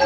ご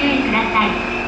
注意ください。